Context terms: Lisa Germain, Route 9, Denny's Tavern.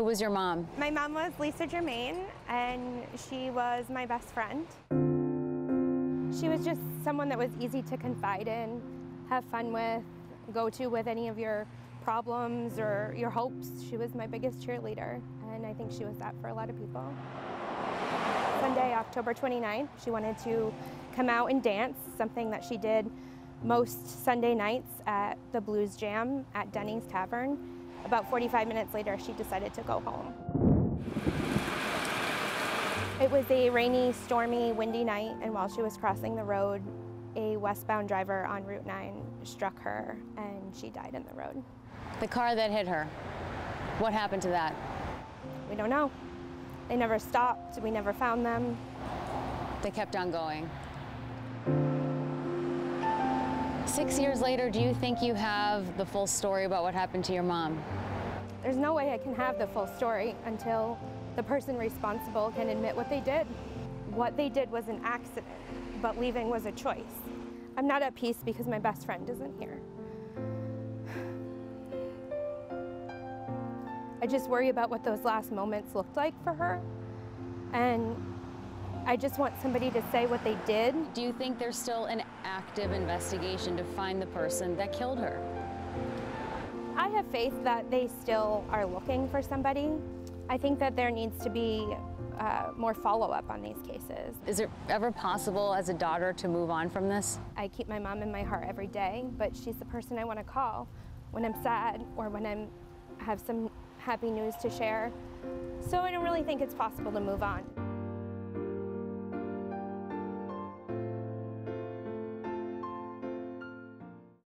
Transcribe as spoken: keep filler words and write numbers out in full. Who was your mom? My mom was Lisa Germain, and she was my best friend. She was just someone that was easy to confide in, have fun with, go to with any of your problems or your hopes. She was my biggest cheerleader, and I think she was that for a lot of people. Sunday, October twenty-ninth, she wanted to come out and dance, something that she did most Sunday nights at the Blues Jam at Denny's Tavern. About forty-five minutes later, she decided to go home. It was a rainy, stormy, windy night, and while she was crossing the road, a westbound driver on Route nine struck her, and she died in the road. The car that hit her, what happened to that? We don't know. They never stopped. We never found them. They kept on going. Six years later, do you think you have the full story about what happened to your mom? There's no way I can have the full story until the person responsible can admit what they did. What they did was an accident, but leaving was a choice. I'm not at peace because my best friend isn't here. I just worry about what those last moments looked like for her, and I just want somebody to say what they did. Do you think there's still an active investigation to find the person that killed her? I have faith that they still are looking for somebody. I think that there needs to be uh, more follow-up on these cases. Is it ever possible as a daughter to move on from this? I keep my mom in my heart every day, but she's the person I want to call when I'm sad or when I have some happy news to share. So I don't really think it's possible to move on.